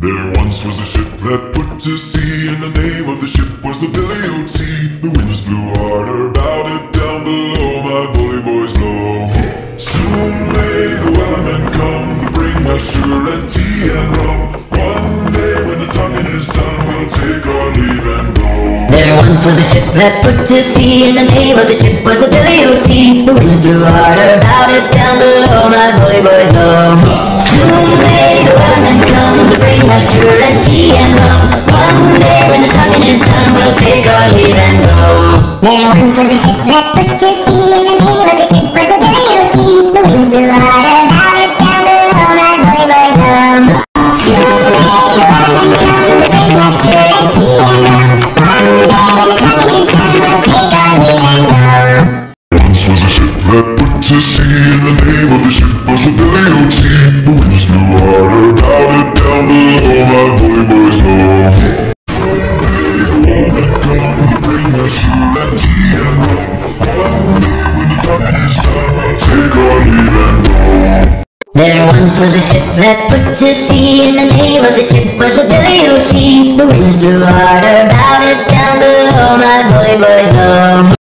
There once was a ship that put to sea, and the name of the ship was the Billy o' Tea. The winds blew harder, about it down below, my bully boys blow. Soon may the wellerman come to bring us sugar and tea and rum. One day when the tonguing is done, we'll take our leave and go. There once was a ship that put to sea, and the name of the ship was the Billy o' Tea. The winds blew harder, about it down below, my bully boys blow. Soon may the wellerman come to bring us sugar and tea and rum. One day when the tonguing is done, we'll take our leave and go. There once was a ship that put to sea, and the name of the ship was the Billy o' Tea. The winds blew harder, about it down below, my bully boys blow. To sea, in the name of the ship was the Billy o' Tea. The winds blew harder, about it down below, my bully boys blow. One day the wellerman come to bring us sugar and tea and rum. One day when the tonguing is done, I'll take our leave and go. There once was a ship that put to sea, and the name of the ship was the Billy o' Tea. The winds blew harder, about it down below, my bully boys blow.